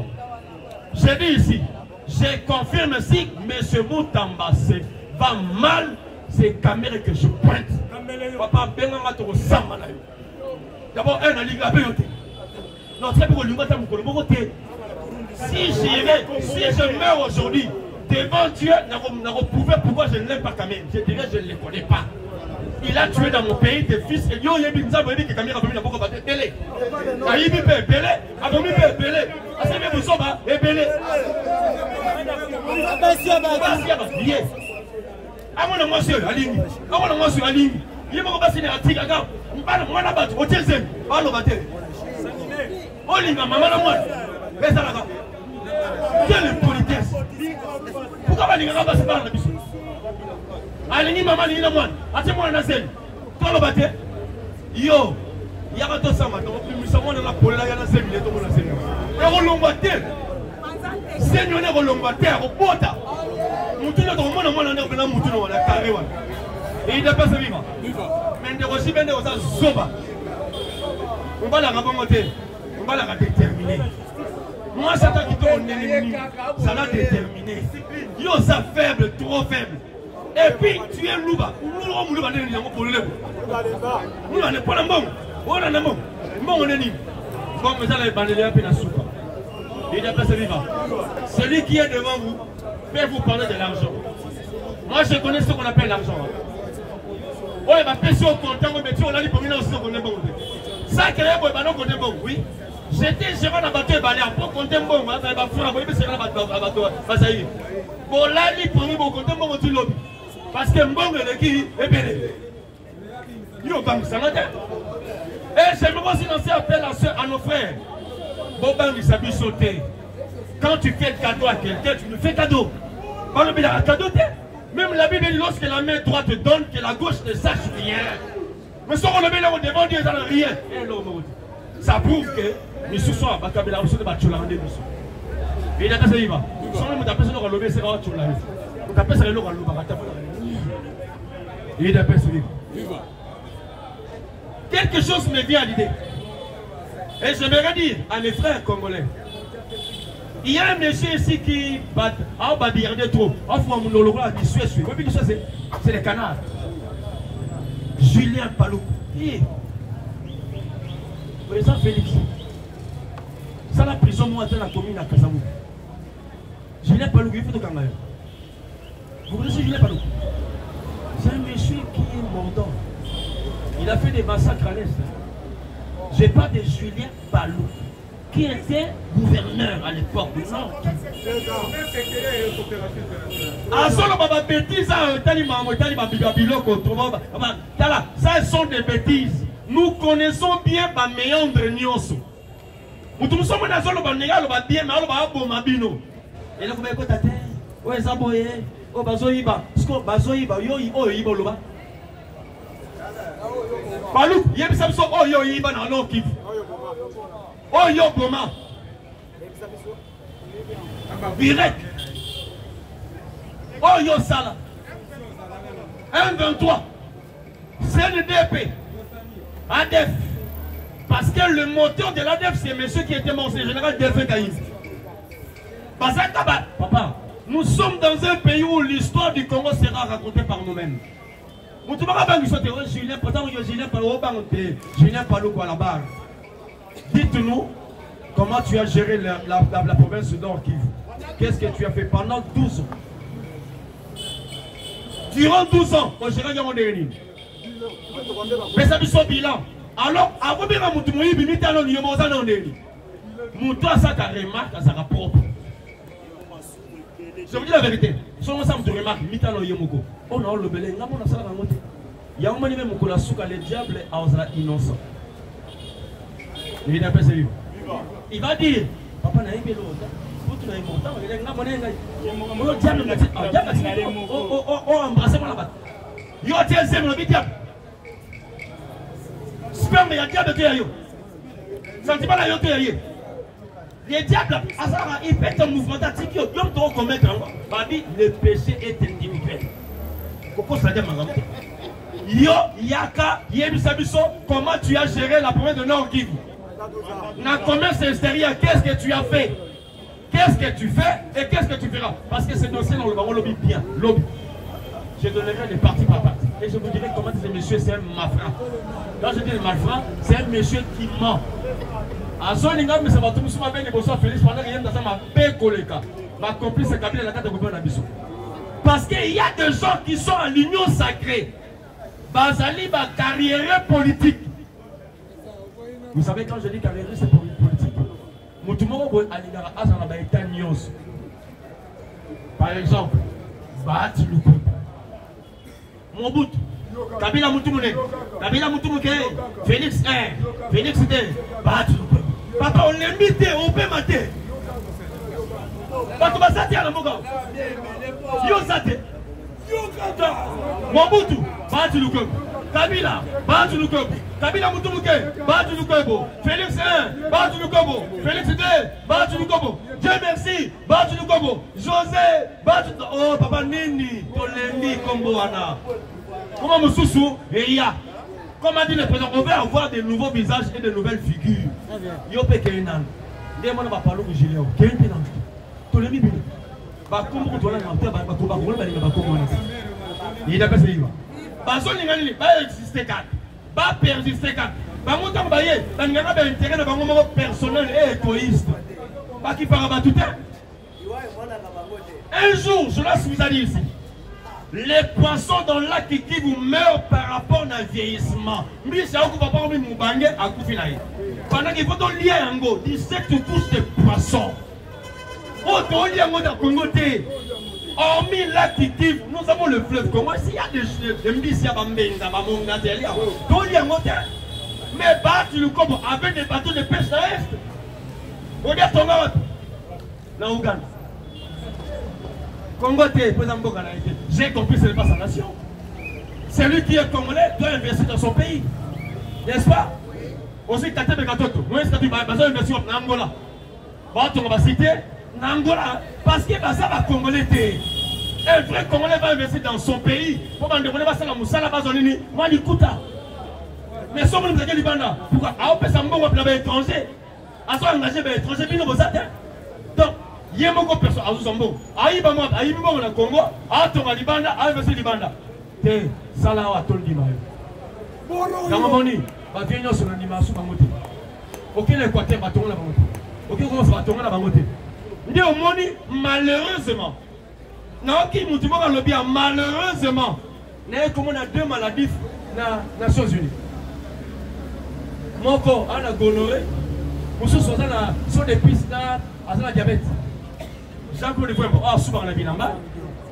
Je dis ici, je confirme ici, M. Mutamba va mal, c'est caméra que je pointe. Papa Benanga te ressemble à lui. D'abord, un a ligue à Béoté. Non, très pour le matin, pour le côté. Si j'irai, si je meurs aujourd'hui, devant Dieu, n'a reprouvé pourquoi je ne l'aime pas Kamé. Je dirais, je ne le connais pas. Il a tué dans mon pays des fils et yo yebi nzambo yebi kamera bomi na boko ba tele. A yebi pe bele, a bomi pe bele. A se me busoba e bele. On va sia ba sia ba bien. A mona monsieur alingi. A mona monsieur alingi. Yebo ko ba sine atika ga. Mbana mwana ba o tezem. Ba lo ba tele. Olinga mama na mwana. Besa la ka. Quelle politesse. Pourquoi ba linga ba se parle na biso? Allez, maman, il y a moi. Attends-moi, la scène. Quand le bâtiment, yo, il y a tout ça, maintenant. Nous sommes dans la polaire, la scène, il est dans la scène. Et on l'embattait. Seigneur, on l'embattait, on porte. Nous tous, on a mon honneur, on a mon tour, on a carré. Et il n'a pas ce vivant. Mais de Roshi, ben de Rosa, Zoba. On va la ramonter. On va la déterminer. Moi, ça t'a dit, on est éliminé. Ça l'a déterminé. Yo, ça faible, trop faible. Et puis tu es louba, nous on voulait aller dans mon problème. Nous on est pas dans bon, on est dans bon, bon on est ni. Bon mais ça les bandeliers à peine à soupe. Il a passé vivant. Celui qui est devant vous peut vous parler de l'argent. Moi je connais ce qu'on appelle l'argent. Ouais ma personne au content mais tu on a dit pour nous aussi on est bon. Ça créé pour banon côté bon oui. J'étais gérant à bateau balai pour compter bon, ça va faire voyer c'est là bateau bateau. Ça ça y. Pour la li pour nous compter bon tu l'obé. Parce que Mbongue est qui est belé. Yo bang ça note. Et j'aimerais aussi lancer appel à nos frères. Bobang il s'habille sauter. Quand tu fais cadeau à quelqu'un, tu lui fais cadeau. Pas le bien cadeau. Même la Bible dit lorsque la main droite donne, que la gauche ne sache rien. Mais si on le met là on demande Dieu ça n'a rien. Ça prouve que nous sommes à Bakabela, nous sommes à Tcholandé. Et il a passé Iva. Nous sommes à personne qui a levé ses rangs à Tcholandé. Nous avons passé le nom à l'Oubarata. Il a passé Iva. Quelque chose me vient à l'idée. Et je vais dire à mes frères congolais. Il y a un monsieur ici qui bat. Ah, on va dire des trop. On va dire que l'Oubarata qui suit, suit. Oui, mais c'est les canards. Julien Palou. Président Félix, ça la prison moi dans la commune à Kasamou. Je n'ai pas le griffon de Kangay. Vous connaissez Julien Palou? C'est un monsieur qui est mordant. Il a fait des massacres à l'Est. Je parle de Julien Palou, qui était gouverneur à l'époque du Nord. Ah, ça, ma bêtise, ça, sont des bêtises. Nous connaissons bien ma méandre Nyoso. Nous sommes dans le Banégal, le bien, mais le Mabino. Et là, vous m'avez contacté. Oui, ça, boy. Oh, Bazoïba. Sco, Bazoïba. Yo, yo, yo, yo. Balou, y'a Samson. Oh, yo, yo, yo, non, kif. Oh, yo, Boma. Direct. Oh Yosala. M vingt-trois. C N D P. A D F. Parce que le moteur de l'A D F, c'est monsieur qui était mort, c'est le général Delphin Caïs. Papa, nous sommes dans un pays où l'histoire du Congo sera racontée par nous-mêmes. Nous sommes Julien Palou, là-bas. Dites-nous comment tu as géré la, la, la, la province du Nord Kivu. Qu'est-ce que tu as fait pendant douze ans? Durant douze ans, on gère un déni. Mais ça nous son bilan. Alors, avant de nous dire que nous sommes dans le déni, nous sommes ça remarque à sa propre. Je vous dis la vérité. Si on s'en remarque, on a le belé, on a ça à la montée. Il y a un moment où la souka, le diable, est innocent. Il va dire, il va dire, papa n'a eu de l'eau. Il va dire, le diable, le diable, le diable, le diable. Sperme, il y a diable qui est là. Sentiment, il y a diable qui est là. Les diables, ils pètent un mouvement d'attitude. Ils ont commettre le péché est individuel. Pourquoi ça dit Yo, Yaka, Yemisabiso, comment tu as géré la province de Nord Kivu? Dans le commerce extérieur, qu'est-ce que tu as fait? Qu'est-ce que tu fais et qu'est-ce que tu feras? Parce que ce dossier, on le lobby bien. Lobby. Je donnerai des parties par partie. Et je vous dirai comment ces messieurs, c'est un malfrat. Quand je dis malfrat, c'est un monsieur qui ment. À son égard, mais ça va tout le monde avec les bonsoirs Félix pendant qu'il y a des gens ma complice est capable de la carte de gouvernement d'Abissou. Parce qu'il y a des gens qui sont à l'union sacrée. Bazali va carrière politique. Vous savez, quand je dis carrière, c'est politique. Moutoumoro Boy Aligara Azana Baïta Nyos. Par exemple, Bat Lukou. Mon bout. Kabila Moutoumouné. Kabila Moutoumouké. Félix un. Félix deux. Bat Lukou. Papa, on l'a mis, on peut mater. Papa, ça tient à la moga. Yo, ça tient. Mobutu, Batu Lukum. Kabila, Batu Lukum. Kabila Moutouke, Batu Lukobo. Félix un, Batu Lukobo. Félix deux, Batu Lukobo. Dieu merci, Batu Lukobo. José, Batu. Oh, papa, Nini, Tolemi, Komboana. Comment me soussou, et ya. Comme a dit le président, on va avoir de nouveaux visages et de nouvelles figures. Yopé Kéinan. Demande à Palou Giléo. Kéinan. Tolemi Bino. Bakoum Koutola Nanté, Bakoum Bakoum Bakoum Nanté. Il n'a pas se vivre. Bakoum Nanté, Bakoum exister quatre. Bakoum persister quatre. Bakoum Tambaye, Bakoum Nanté, intérêt de Bakoum personnel et égoïste. Bakoum Parabatouta. Un jour, cela se vous a dit ici. Les poissons dans le lac qui vous meurent par rapport à un vieillissement. Mais c'est là qu'on va pas envie de nous banger à Koufinaï. Pendant qu'il faut qu'on lie un go, dissecte tous ces poissons. Autant lie un go dans le Congo. Hormis le lac qui nous avons le fleuve Congo. S'il y a des gens qui ont des gens qui ont des gens mais battre le Congo avec des bateaux de pêche à l'est. Regarde ton autre. Dans l'Ouganda. J'ai compris ce n'est pas sa nation. Celui qui est congolais doit investir dans son pays. N'est-ce pas? Aussi, Katé Bekatoto, moi, c'est besoin d'investir en Angola. On va citer Angola. Parce que ça va congolais. Un vrai congolais va investir dans son pays. Pour ne pas ça, la Moussa, la Bazolini, moi, du Kouta. Mais si on veut nous aider, Libanda, pourquoi? Ah, on peut s'en voir pour l'étranger. À soi, engagé par l'étranger, puis nous vous attendons. Donc, il y a beaucoup de personnes à Zouzambo. Aïe, maman, aïe, maman, on a Congo, à Tonga Libanda, à Vessie Libanda. T'es Salah à Toldi Maï. Kamamoni, va venir sur l'animation Bamoté. Ok, les Quater va tomber la Bamoté. Ok, comment ça va tomber la Bamoté? Néomoni, malheureusement. Non, qui nous dit le bien, malheureusement. N'est-ce qu'on a deux maladies dans les Nations Unies? Mon corps, à la gonorrhée, nous sommes sur des pistes à la diabète. Jean-Claude Kwemba, ah, souvent la vie là-bas.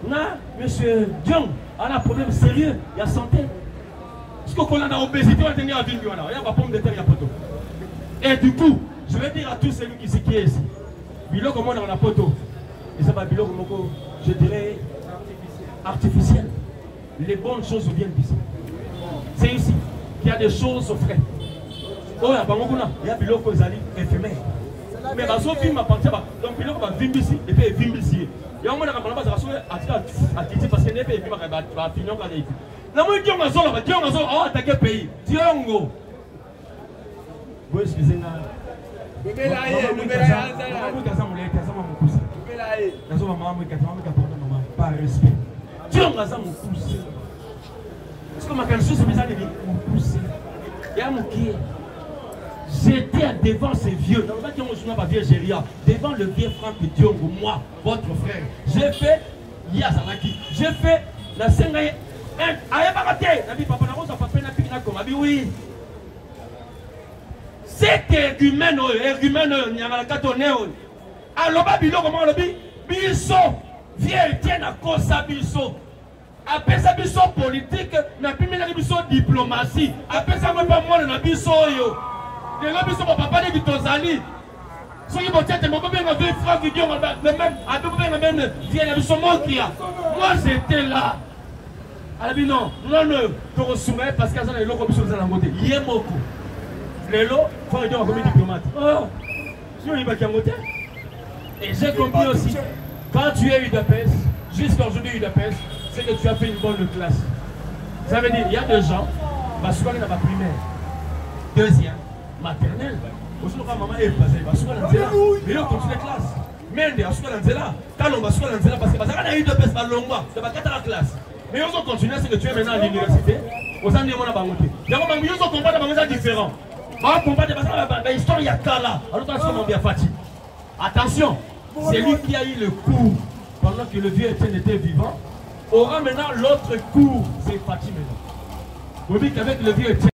Là, monsieur Dion, a un problème sérieux, il y a santé. Parce qu'on a une obésité, on a tenu à vivre, il y a ma pomme de terre, il y a poteau. Et du coup, je vais dire à tous ceux qui sont ici, bilo comme on a un poteau, et ça va bilo comme je dirais, artificiel. Les bonnes choses viennent d'ici. C'est ici qu'il y a des choses frais. Oh, il y a pas beaucoup là, il y a bilo comme les alliés éphémères. Mais ma soeur, ma partie, donc il y a un film ici, et puis il y a un film ici. J'étais devant ces vieux, devant le vieux Franck Idiongo, moi, votre frère. J'ai fait, j'ai fait la scène. Oui. Cet argument, argument, alors, comment le dit Bisso, vieux Étienne à Kosa Bisso. Après ça, Bisso politique, n'a plus de diplomatie. Après ça, moi, pas moi, le Bisso. Les gens qui sont papa de Vitozali, ceux qui vont être même moi j'étais là. Alors non, non, non, pour soumettre parce qu'ils ont les lots comme ça dans la montée. Yemoko. Les lots, Franck Idiongo comme diplomate. Oh, je vais y monter. Et j'ai compris aussi, quand tu es U D P S, jusqu'à aujourd'hui U D P S, c'est que tu as fait une bonne classe. Ça veut dire, il y a des gens, parce qu'on est dans ma primaire, deuxième. Maternelle, aujourd'hui maman est passée, va sur la zéla, mais on continue la classe. Mende, va sur la zéla, talon va sur la zéla parce que parce qu'on a eu deux personnes longues, c'est pas quatre classes. Mais on continue, c'est que tu es maintenant à l'université, on s'en dit on a pas monté. Donc on a mis on combat dans un différent. On combat des personnes, la histoire y a qu'à là. Alors attention, on vient fatigué. Attention, c'est lui qui a eu le coup pendant que le vieux Étienne était vivant. Aura maintenant l'autre coup, c'est Fatih maintenant. Vous dites qu'avec le vieux Étienne